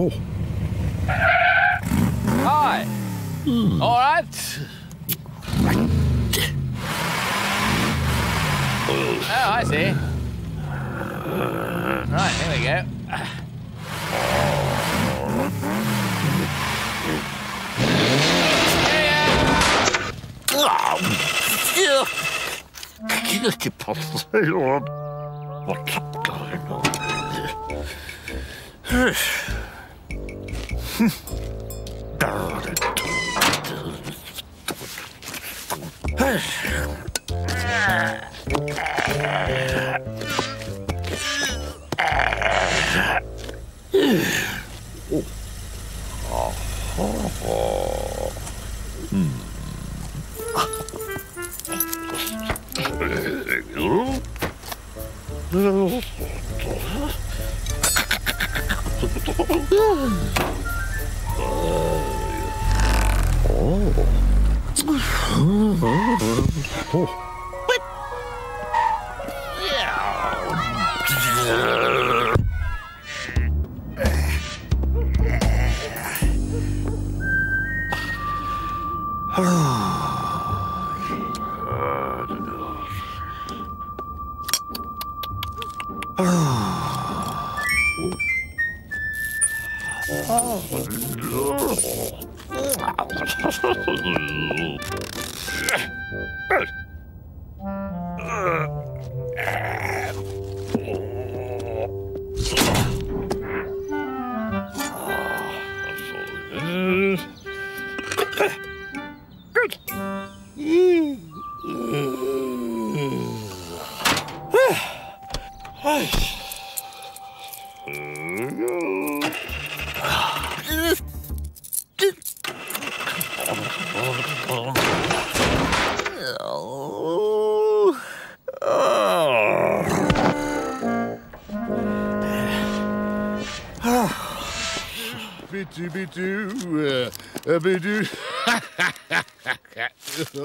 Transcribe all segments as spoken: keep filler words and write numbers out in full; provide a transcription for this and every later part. Oh. Hi. Mm. All right. Oh, I see. Right, here we go. What's going on? Darn it.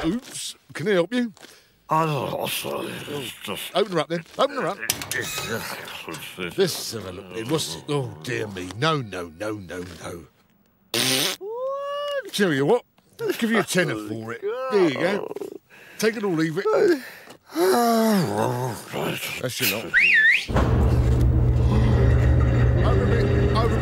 Oops, can I help you? Oh, sorry. Just... Open her up then. Open her up. This is a lovely, wasn't it? Oh, dear me. No, no, no, no, no. What? Tell you what, I'll give you a tenner for it. There you go. Take it or leave it. That's your lot. Over a bit, over a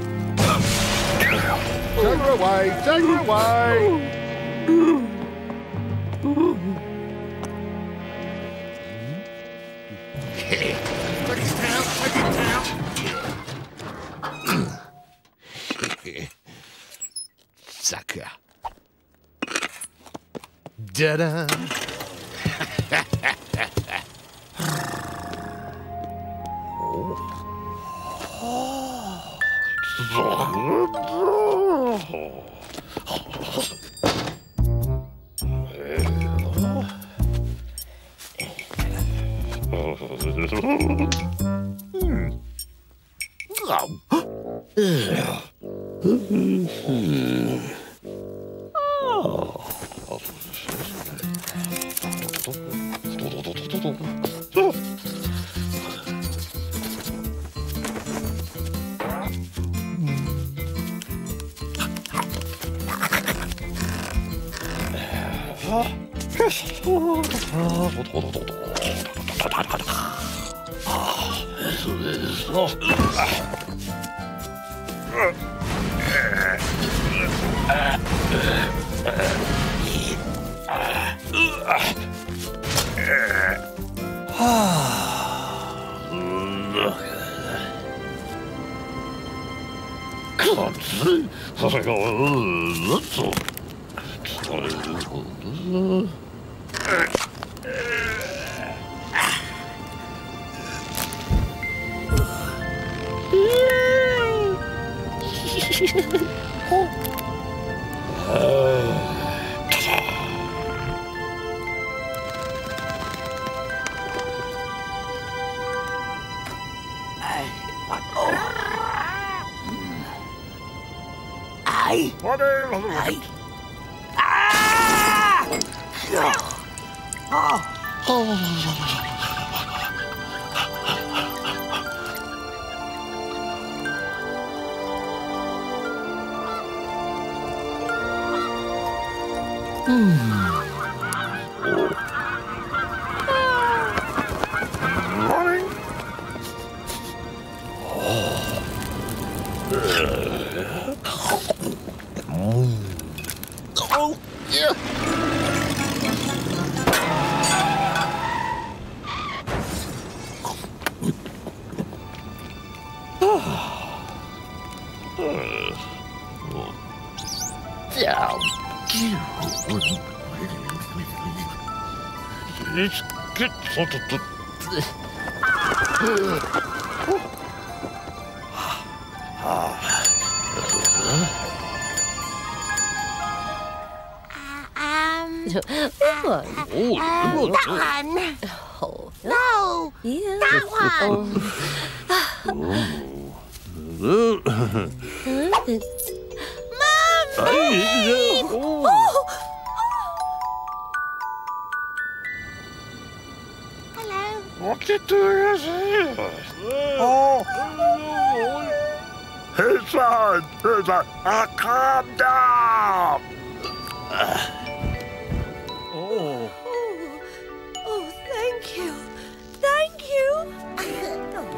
Take her away, take her away. Take it down, take it down. Sucker. Da-da. Hmm. Oh. Bummer.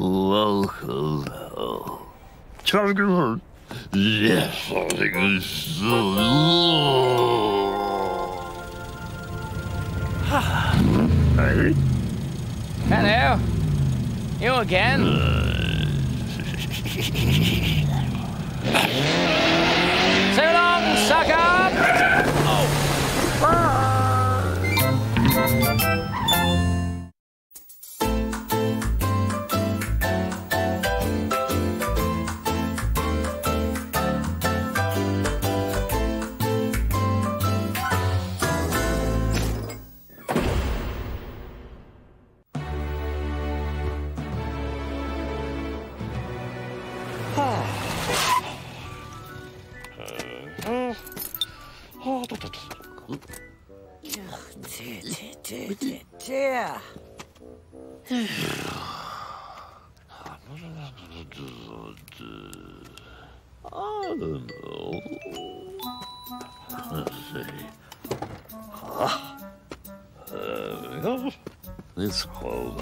Hello, hello. Tiger, yes, I think it's so Hey. Hello. You again? So long, sucker! Oh. Ah. It's cold.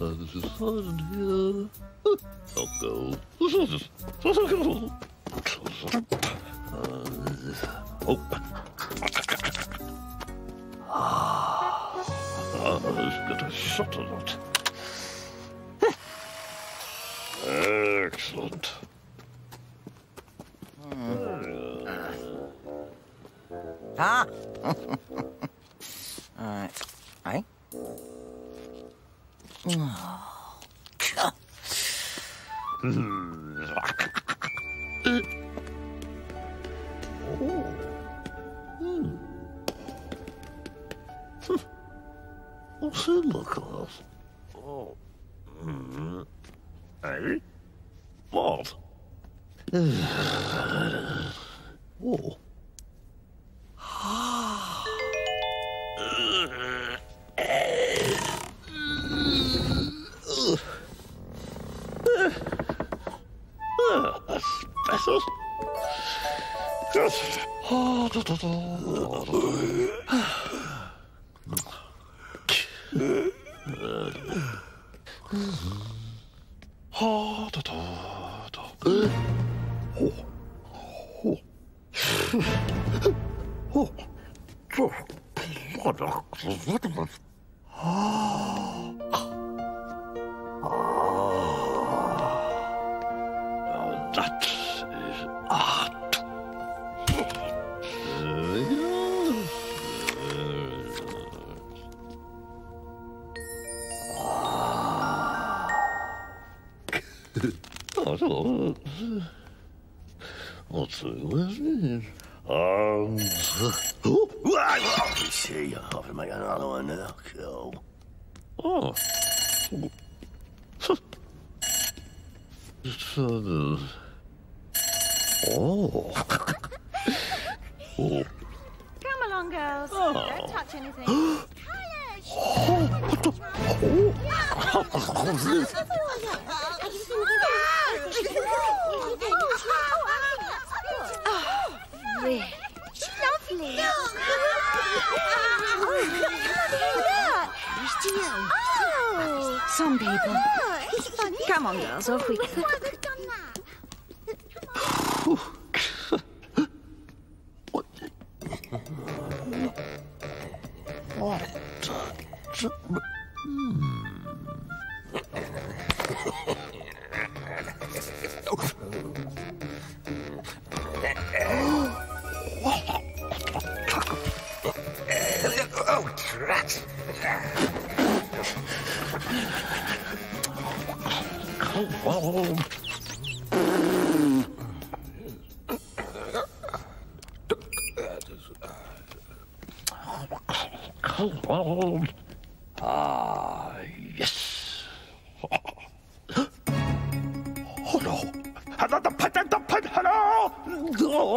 I'm just hiding here. I'll go. Oh. Ah, I've got a shot or not. Excellent. Ah. Uh, I? Oh, God. What's in the glass? Oh. Hey? What? Oh.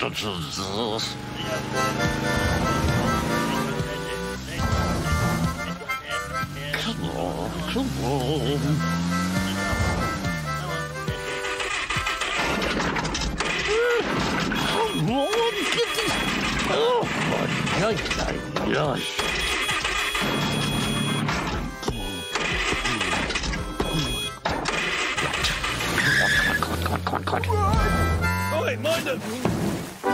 Come on, come on. Come on, get this. Oh my God, gosh. Come on, come on, come on. Oi, mind him! Oh,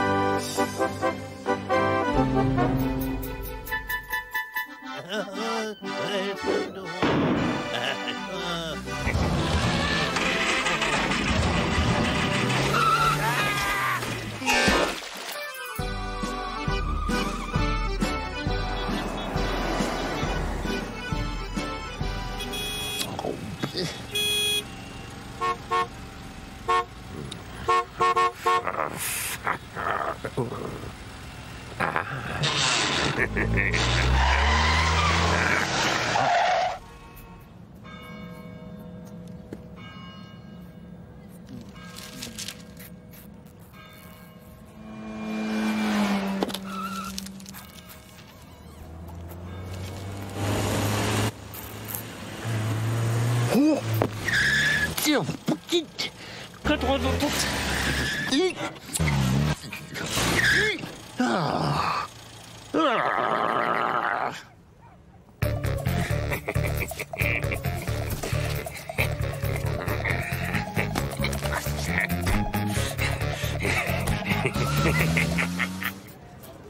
oh, dear, petite,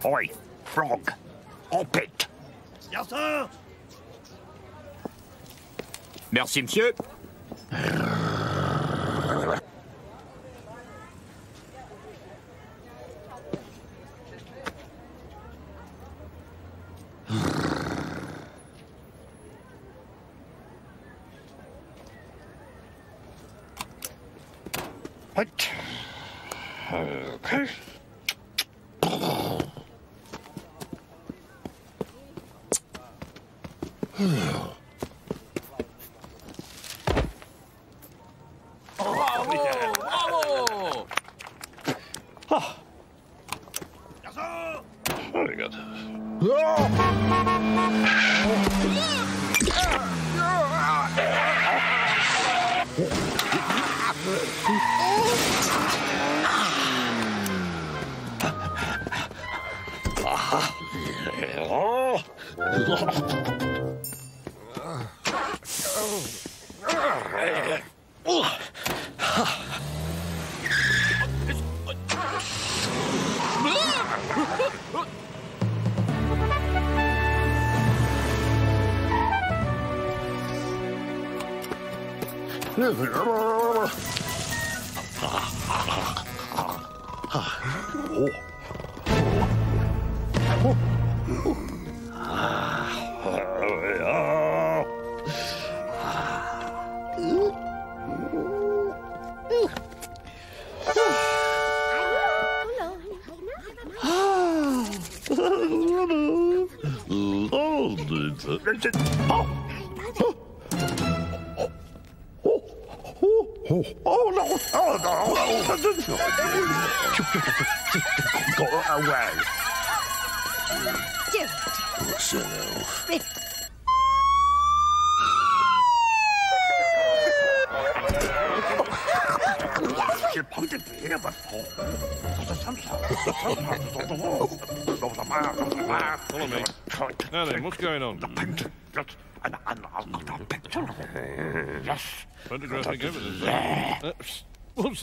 Oi, frog, hop it. Yes, sir. Merci, monsieur. What? Okay. Oh. Oh. Oh. Oh, oh no! Oh no! Go away! So follow me. Now then, what's going on? The painting. And I've got a picture. Yes. Photographing everything. What's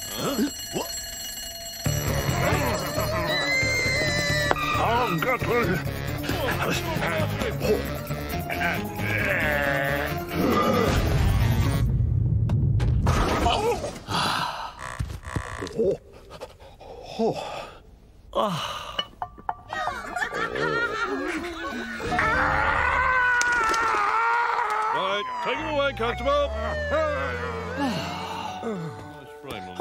Huh? What? Oh, God. Oh, oh, oh, oh, Oh. Right, take him away, Constable.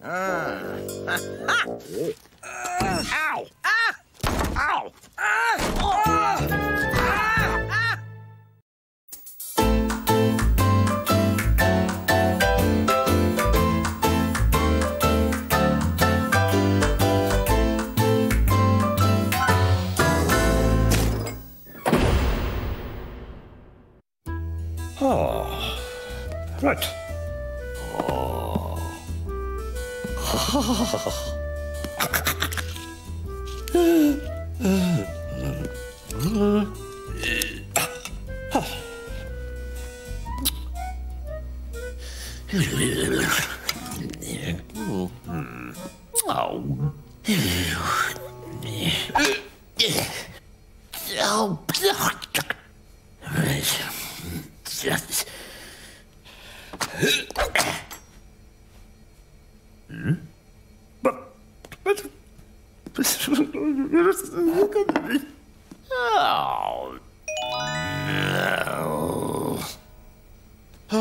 Ow! Ah! Ow! Ah! Oh! Ah! Ah! Oh. Right. Oh. I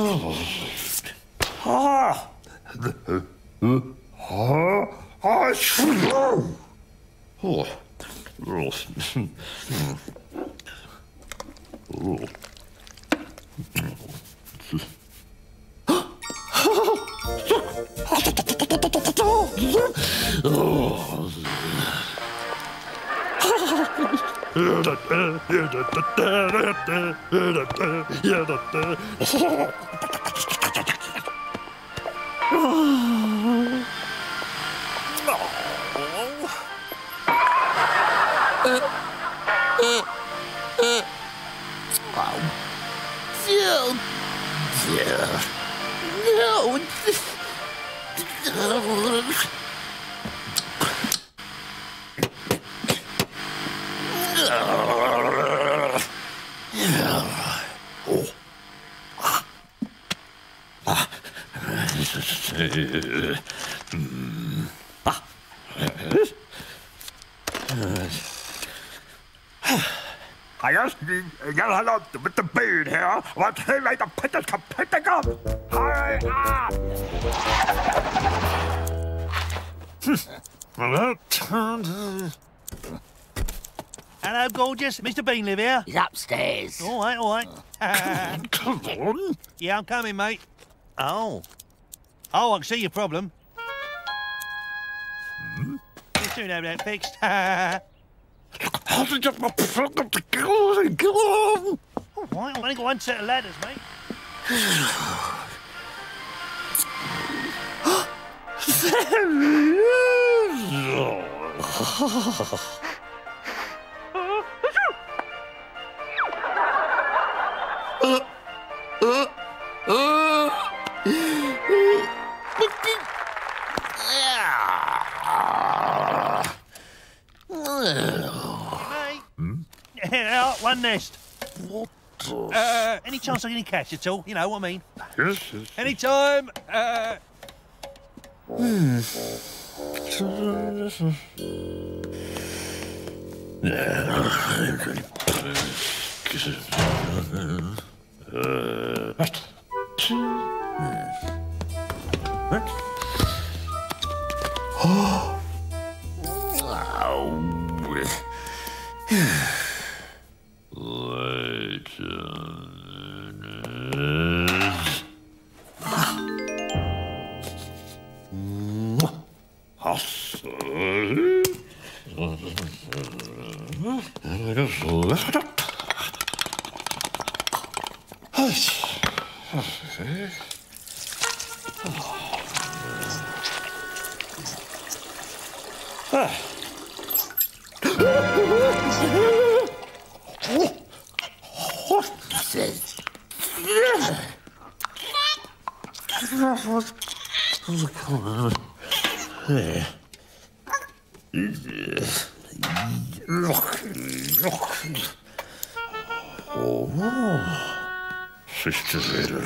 just need to get along with the bean here, but he made the pitters come picking up. Hurry up! Well, that turned... Hello, gorgeous. Mister Bean live here? He's upstairs. All right, all right. Uh... Come on. Yeah, I'm coming, mate. Oh. Oh, I can see your problem. Hmm? You soon have that fixed. How did you get my problem to go and go on? All right, I've only got one set of ladders, mate. uh, uh, uh. One nest. What the... Uh, any chance I get any cash at all? You know what I mean? Yes, yes, yes. Any time, uh... Hmm. What? What? Oh. Oh. Hey. Oh, sister Vader.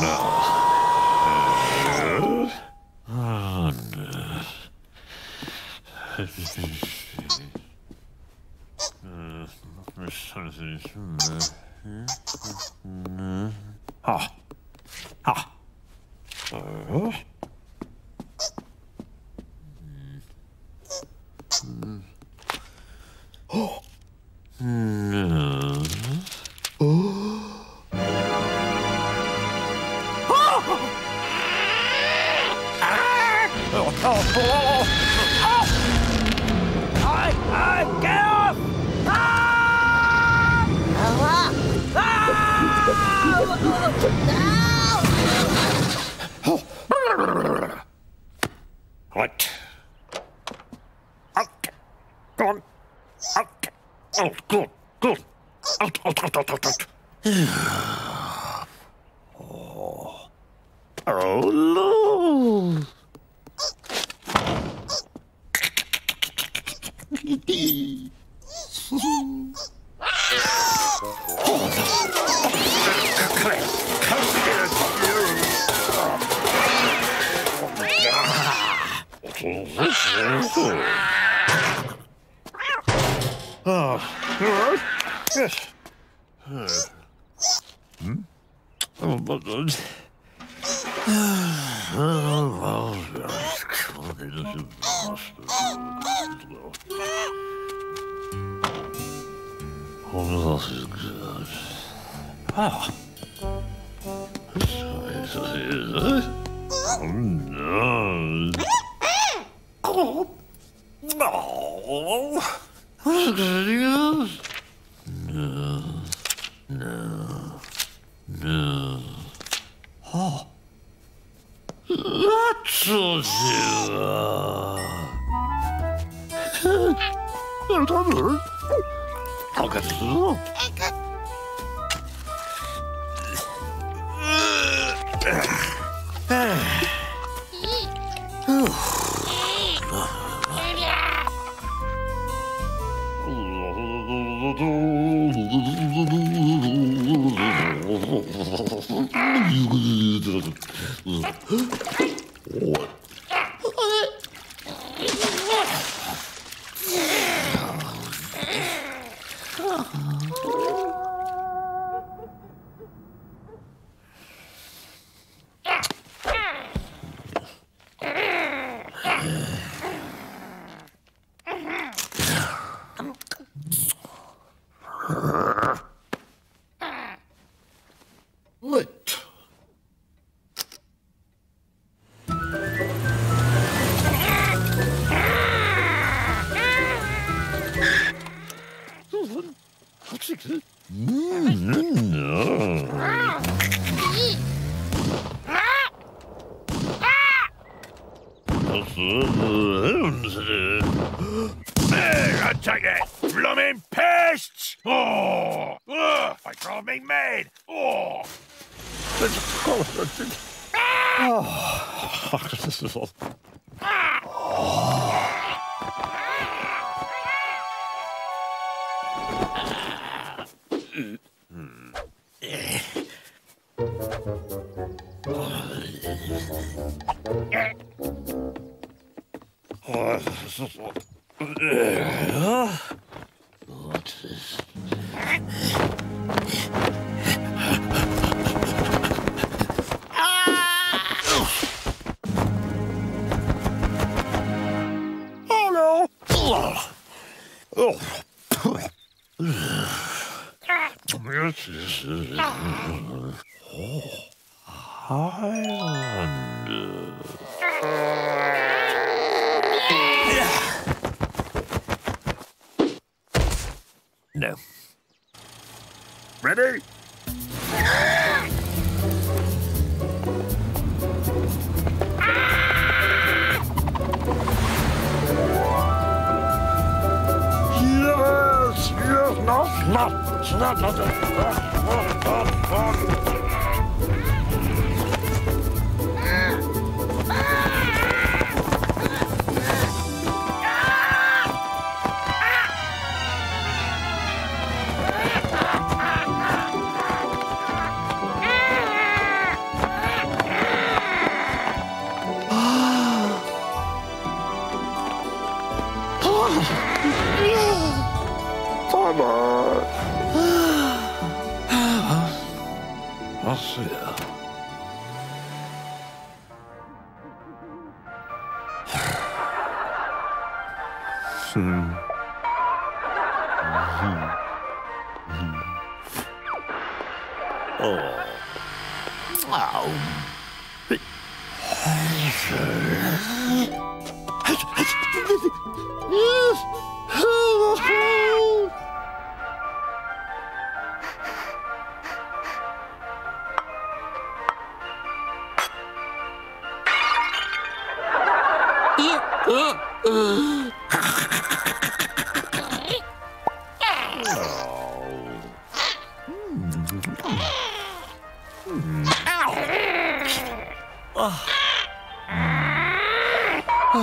Now, oh, no. Ah. Ah. Uh-huh. Mm. Oh. No. Oh. Ah! Oh, oh, oh, oh. I, I, get off! Ah! Ah! Ah! No! Oh. What? Out, out, out, good, good, out, out, out, out, out, out. Oh, oh no. Oh, all right. Yes. Uh, hmm? Oh, but uh, oh, well, come on, he's a master. Oh, this is good. Wow. Oh, no. Oh, no. No, no, no. Oh, that's all you. I'll get it. Ah! Come on. I'll see ya. Hmm. Mm-hmm. Oh. Oh. Oh.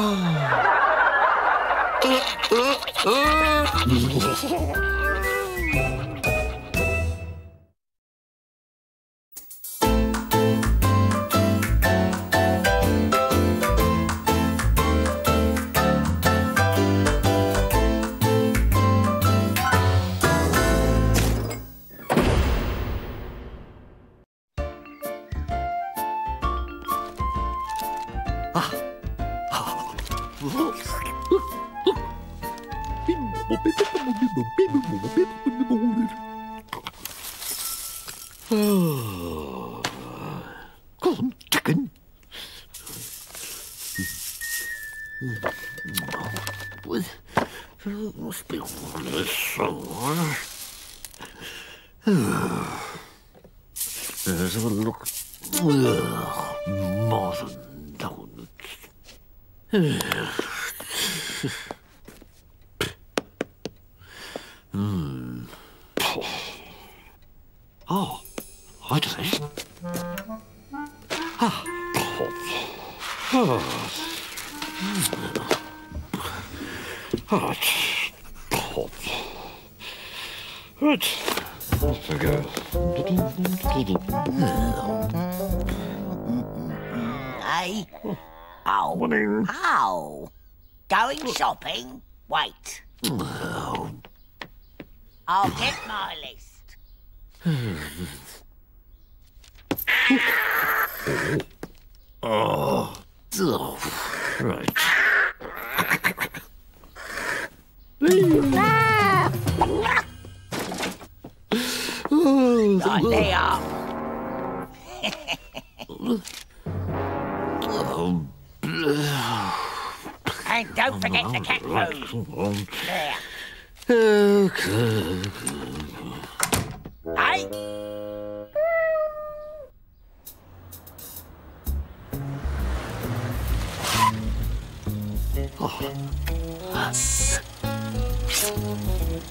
Come chicken. There must be one somewhere. There's a look. Modern donuts. Hmm. Oh, I just ate. Ah. Oh. Oh. Oh. Right. Off we go. Hey. Ow. Ow. Going shopping? Wait. Oh. I'll get my list. Oh, oh, right. Right, they are. And don't forget the cat food. There. Okay. Hey. Oh.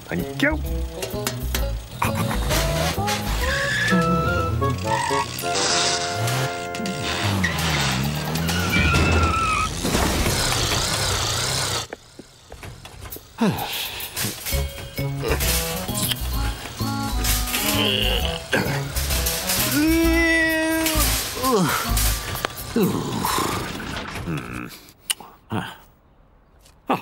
Thank you. Hmm. Ah. Oh.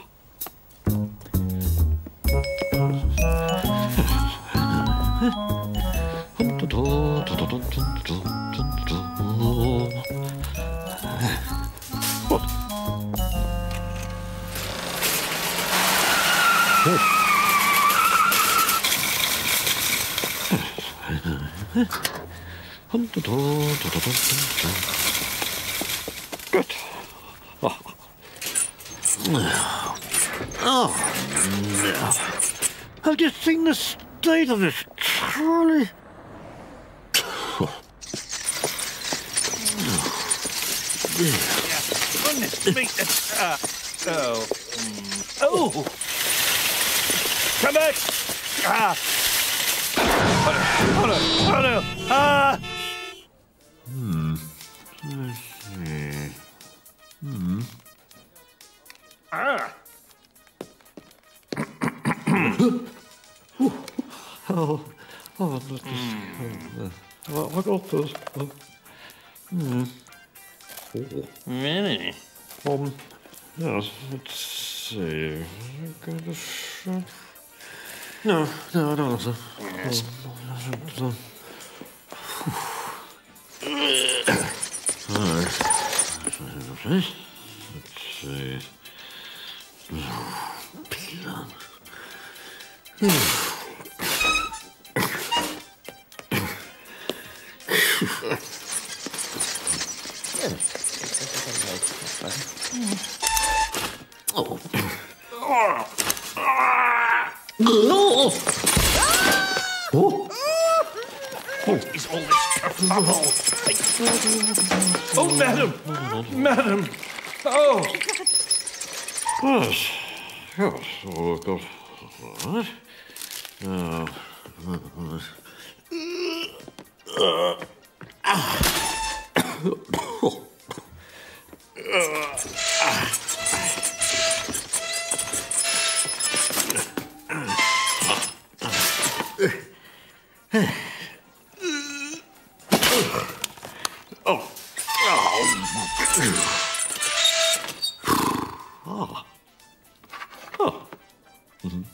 Good. Oh. Oh, no. Have you seen the state of this trolley? Oh. Yeah. Goodness me. Uh, oh. Oh. Come back. Ah. Oh, no. Oh, no. Oh, no. Ah. Hmm. Let's see. Hmm. Ah. oh, oh, let's mm. oh, I got this. Hmm. Oh. Many. Um. Yes. Let's see. I'm going to. No, no, I don't want some. Yes. Oh, all right. Let's see. Peanut. Oh. No! Oh. What is all this kerfuffle? Oh, madam! Madam! Oh! Yes. Yes. Oh, I've got... What? Oh. Uh. Oh. Uh. oh. Oh. Oh. Oh. Mm-hmm.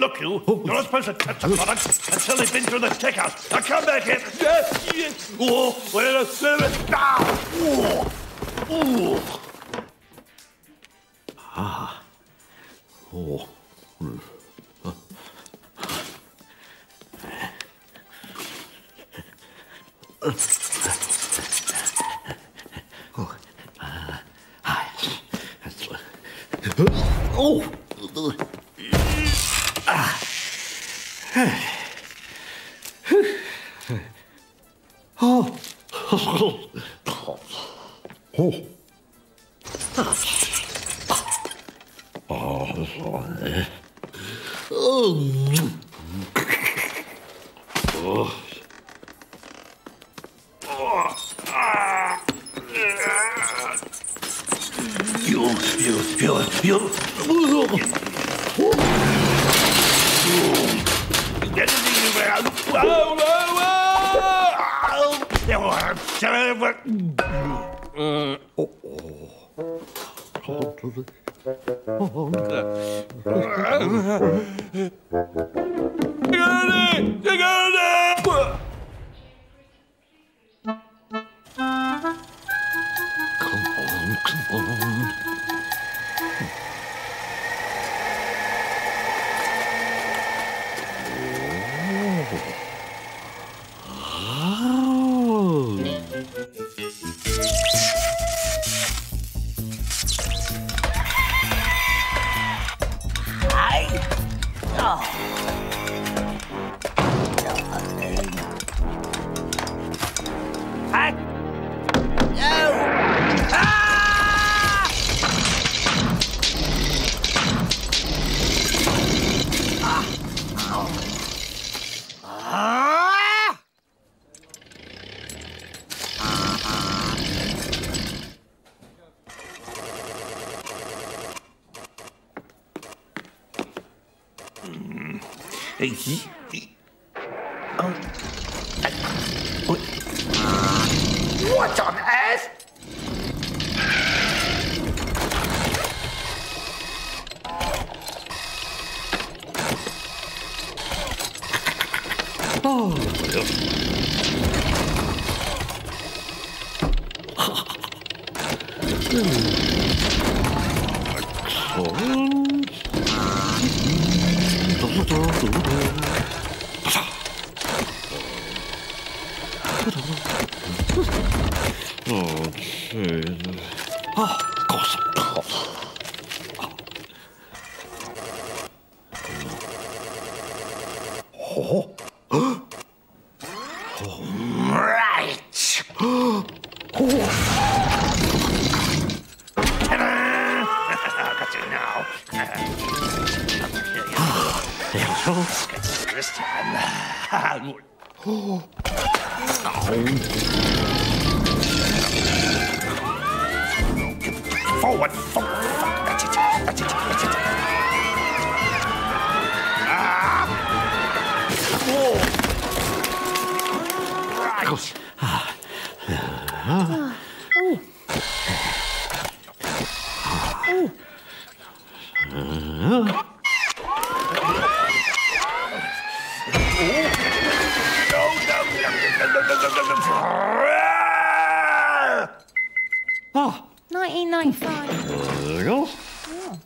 Look, you, you're not supposed to touch the product until they've been through the checkout. Now come back here. Yes, yes. Oh, we're in a service. Ah. Oh. Ah. Oh. Mm. Uh. Oh. Uh. Hi. That's what. Oh. Ah. Oh. Oh. Oh. Ah. Oh, this one. Oh. Oh. Ah. You, you, you, you. Get it anywhere. Oh, oh, oh. Oh, oh. Oh. Oh, Hey, he, he. Um, I, what? What on earth? Oh, oh. Oh, Jesus. Oh, of course. Oh. Oh. Oh. Oh. Right. Oh. Ta-da! I got you now. There we go. This time. Oh. Forward, forward. That's it. That's it. That's it. Ah! Oh! Right. Ah. Ah. Oh. Oh. Uh. Oh. nineteen ninety-five. There you go. Oh.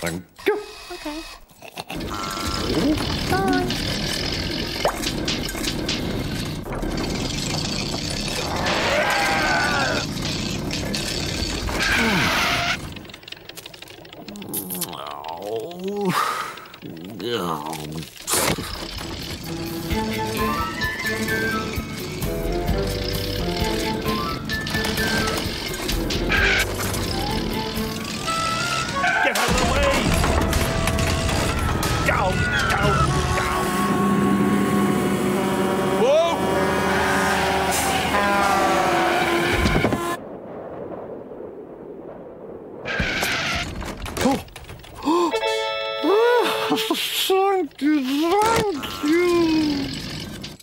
Thank you. Okay. Bye. Thank you, thank you.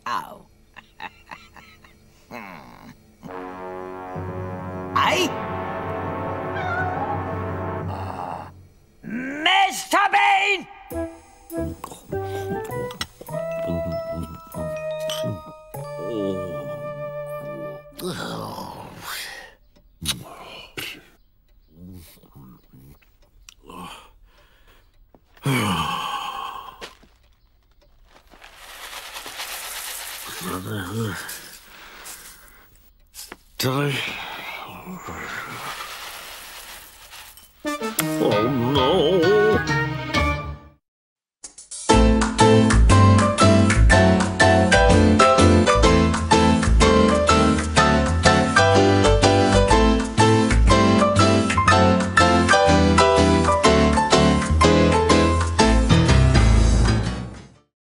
Ow. I? Uh, Mister Bean! Did I...